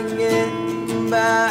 hanging back.